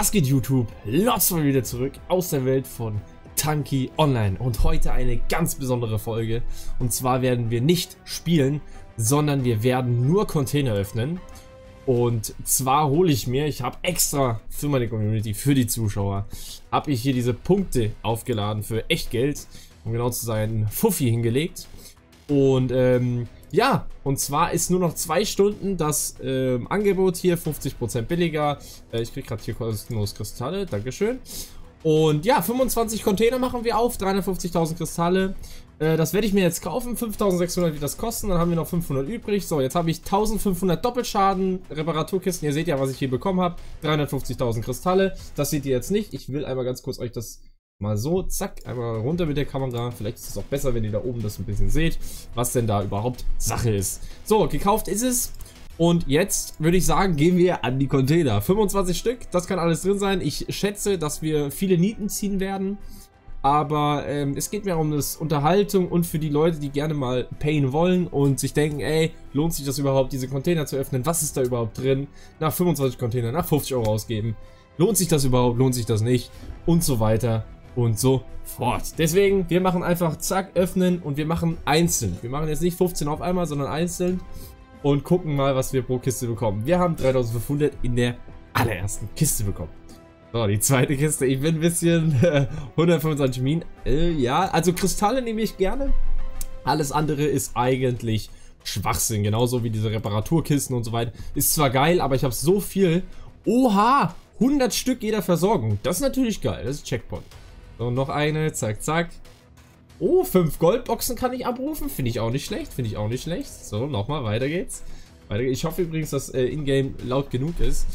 Was geht YouTube? Lots mal wieder zurück aus der Welt von Tanki Online und heute eine ganz besondere Folge. Und zwar werden wir nicht spielen, sondern wir werden nur Container öffnen. Und zwar hole ich mir, ich habe extra für meine Community, für die Zuschauer, habe ich hier diese Punkte aufgeladen für Echtgeld, um genau zu sein, Fuffi hingelegt. Und ja, und zwar ist nur noch 2 Stunden das Angebot hier, 50% billiger. Ich kriege gerade hier kostenlos Kristalle, dankeschön. Und ja, 25 Container machen wir auf, 350.000 Kristalle. Das werde ich mir jetzt kaufen, 5.600 wird das kosten, dann haben wir noch 500 übrig. So, jetzt habe ich 1.500 Doppelschaden, Reparaturkisten, ihr seht ja, was ich hier bekommen habe. 350.000 Kristalle, das seht ihr jetzt nicht. Ich will einmal ganz kurz euch das... Mal so, zack, einmal runter mit der Kamera. Vielleicht ist es auch besser, wenn ihr da oben das ein bisschen seht, was denn da überhaupt Sache ist. So, gekauft ist es. Und jetzt würde ich sagen, gehen wir an die Container. 25 Stück, das kann alles drin sein. Ich schätze, dass wir viele Nieten ziehen werden. Aber es geht mir um das Unterhaltung und für die Leute, die gerne mal payen wollen und sich denken, ey, lohnt sich das überhaupt, diese Container zu öffnen? Was ist da überhaupt drin? Nach 25 Containern, nach 50 Euro ausgeben. Lohnt sich das überhaupt? Lohnt sich das nicht? Und so weiter. Und so fort. Deswegen, wir machen einfach zack, öffnen und wir machen einzeln. Wir machen jetzt nicht 15 auf einmal, sondern einzeln und gucken mal, was wir pro Kiste bekommen. Wir haben 3.500 in der allerersten Kiste bekommen. So, die zweite Kiste. Ich bin ein bisschen 125 Minen. Ja, also Kristalle nehme ich gerne. Alles andere ist eigentlich Schwachsinn. Genauso wie diese Reparaturkisten und so weiter. Ist zwar geil, aber ich habe so viel. Oha, 100 Stück jeder Versorgung. Das ist natürlich geil. Das ist Checkpoint. So, noch eine, zack, zack. Oh, 5 Goldboxen kann ich abrufen. Finde ich auch nicht schlecht, finde ich auch nicht schlecht. So, nochmal, weiter geht's. Ich hoffe übrigens, dass Ingame laut genug ist.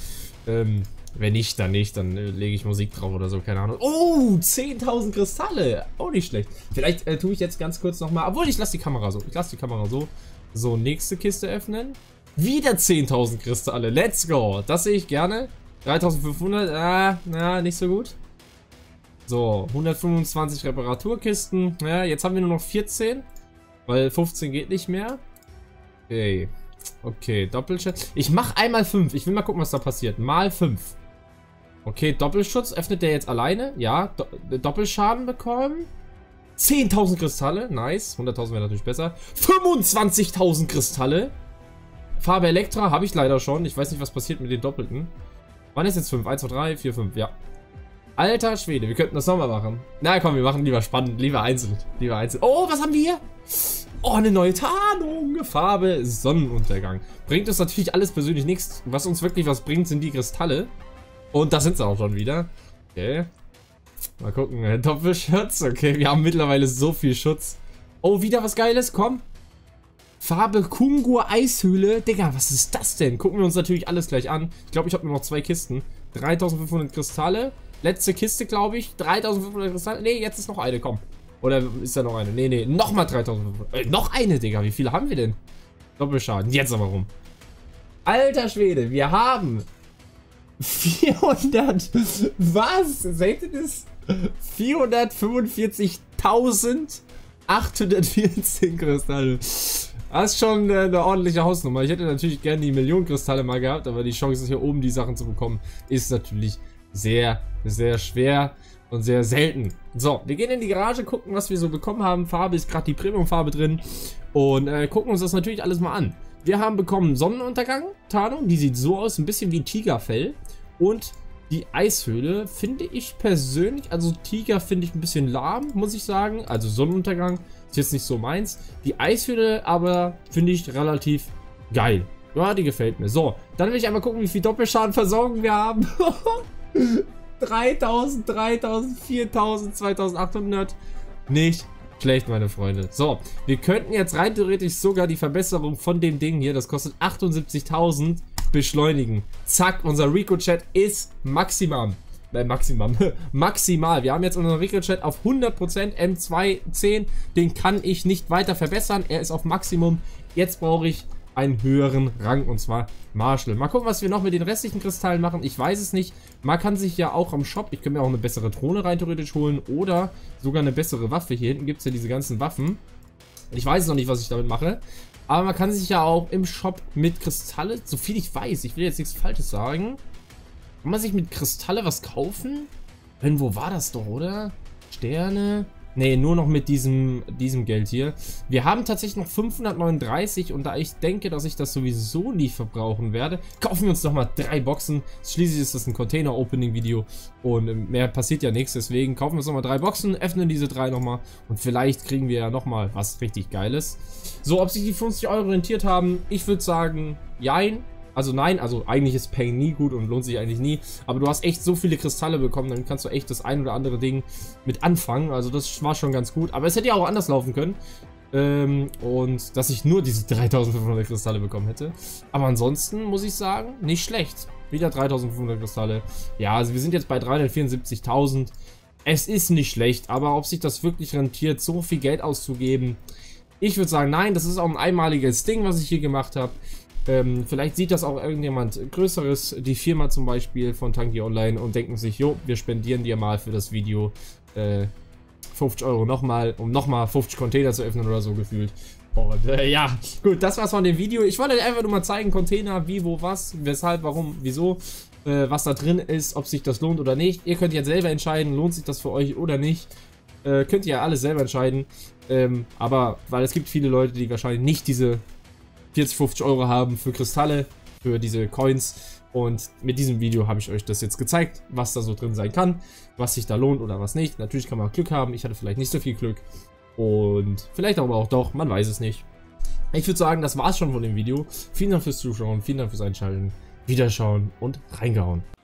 Wenn nicht, dann nicht. Dann lege ich Musik drauf oder so, keine Ahnung. Oh, 10.000 Kristalle. Auch nicht schlecht. Vielleicht tue ich jetzt ganz kurz nochmal. Obwohl, ich lasse die Kamera so. Ich lasse die Kamera so. So, nächste Kiste öffnen. Wieder 10.000 Kristalle. Let's go. Das sehe ich gerne. 3.500. Ah, na, nicht so gut. So, 125 Reparaturkisten. Ja, jetzt haben wir nur noch 14, weil 15 geht nicht mehr. Okay, okay, Doppelschutz. Ich mache einmal 5. Ich will mal gucken, was da passiert. Mal 5. Okay, Doppelschutz. Öffnet der jetzt alleine? Ja, Doppelschaden bekommen. 10.000 Kristalle. Nice. 100.000 wäre natürlich besser. 25.000 Kristalle. Farbe Elektra habe ich leider schon. Ich weiß nicht, was passiert mit den Doppelten. Wann ist jetzt 5? 1, 2, 3, 4, 5. Ja. Alter Schwede, wir könnten das nochmal machen. Na komm, wir machen lieber spannend, lieber einzeln. Lieber einzeln. Oh, was haben wir hier? Oh, eine neue Tarnung. Farbe Sonnenuntergang. Bringt uns natürlich alles persönlich nichts. Was uns wirklich was bringt, sind die Kristalle. Und da sind sie auch schon wieder. Okay. Mal gucken. Doppelschutz. Okay, wir haben mittlerweile so viel Schutz. Oh, wieder was Geiles. Komm. Farbe Kungur Eishöhle. Digga, was ist das denn? Gucken wir uns natürlich alles gleich an. Ich glaube, ich habe nur noch 2 Kisten. 3.500 Kristalle. Letzte Kiste, glaube ich. 3.500 Kristalle. Ne, jetzt ist noch eine. Komm. Oder ist da noch eine? Ne, ne. Nochmal 3.500. Noch eine, Digga. Wie viele haben wir denn? Doppelschaden. Jetzt aber rum. Alter Schwede. Wir haben 400. Was? Seht ihr das? 445.814 Kristalle. Das ist schon eine ordentliche Hausnummer. Ich hätte natürlich gerne die Millionen Kristalle mal gehabt, aber die Chance hier oben die Sachen zu bekommen ist natürlich sehr, sehr schwer und sehr selten. So, wir gehen in die Garage, gucken, was wir so bekommen haben. Farbe ist gerade die Premium-Farbe drin und gucken uns das natürlich alles mal an. Wir haben bekommen Sonnenuntergang, Tarnung, die sieht so aus, ein bisschen wie Tigerfell und die Eishöhle finde ich persönlich, also Tiger finde ich ein bisschen lahm, muss ich sagen. Also Sonnenuntergang ist jetzt nicht so meins. Die Eishöhle aber finde ich relativ geil. Ja, die gefällt mir. So, dann will ich einmal gucken, wie viel Doppelschadenversorgung wir haben. 3.000, 3.000, 4.000, 2.800. Nicht schlecht, meine Freunde. So, wir könnten jetzt rein theoretisch sogar die Verbesserung von dem Ding hier, das kostet 78.000, beschleunigen. Zack, unser Ricochet ist Maximum. Nein, Maximum. Maximal. Wir haben jetzt unseren Ricochet auf 100%, M210. Den kann ich nicht weiter verbessern. Er ist auf Maximum. Jetzt brauche ich einen höheren Rang und zwar Marshall. Mal gucken, was wir noch mit den restlichen Kristallen machen. Ich weiß es nicht. Man kann sich ja auch am Shop, ich könnte mir auch eine bessere Drohne rein theoretisch holen oder sogar eine bessere Waffe. Hier hinten gibt es ja diese ganzen Waffen. Ich weiß noch nicht, was ich damit mache. Aber man kann sich ja auch im Shop mit Kristalle, so viel ich weiß, ich will jetzt nichts Falsches sagen, Kann man sich mit Kristalle was kaufen? Irgendwo war das doch, oder? Sterne? Nee, nur noch mit diesem Geld hier. Wir haben tatsächlich noch 539 und da ich denke, dass ich das sowieso nie verbrauchen werde, kaufen wir uns nochmal 3 Boxen. Schließlich ist das ein Container-Opening-Video und mehr passiert ja nichts. Deswegen kaufen wir uns nochmal 3 Boxen, öffnen diese 3 nochmal und vielleicht kriegen wir ja nochmal was richtig Geiles. So, ob sich die 50 Euro rentiert haben, ich würde sagen, jein. Also nein, also eigentlich ist Pay nie gut und lohnt sich eigentlich nie. Aber du hast echt so viele Kristalle bekommen, dann kannst du echt das ein oder andere Ding mit anfangen. Also das war schon ganz gut. Aber es hätte ja auch anders laufen können. Und dass ich nur diese 3500 Kristalle bekommen hätte. Aber ansonsten muss ich sagen, nicht schlecht. Wieder 3500 Kristalle. Ja, also wir sind jetzt bei 374.000. Es ist nicht schlecht, aber ob sich das wirklich rentiert, so viel Geld auszugeben. Ich würde sagen, nein, das ist auch ein einmaliges Ding, was ich hier gemacht habe. Vielleicht sieht das auch irgendjemand Größeres, die Firma zum Beispiel von Tanki Online und denken sich, jo, wir spendieren dir mal für das Video 50 Euro nochmal, um nochmal 50 Container zu öffnen oder so gefühlt. Und ja, gut, das war's von dem Video. Ich wollte einfach nur mal zeigen, Container, wie, wo, was, weshalb, warum, wieso, was da drin ist, ob sich das lohnt oder nicht. Ihr könnt jetzt selber entscheiden, lohnt sich das für euch oder nicht. Könnt ihr ja alles selber entscheiden, aber weil es gibt viele Leute, die wahrscheinlich nicht diese 40, 50 Euro haben für Kristalle, für diese Coins, und mit diesem Video habe ich euch das jetzt gezeigt, was da so drin sein kann, was sich da lohnt oder was nicht. Natürlich kann man Glück haben, ich hatte vielleicht nicht so viel Glück und vielleicht aber auch doch, man weiß es nicht. Ich würde sagen, das war's schon von dem Video. Vielen Dank fürs Zuschauen, vielen Dank fürs Einschalten, Wiederschauen und reingehauen.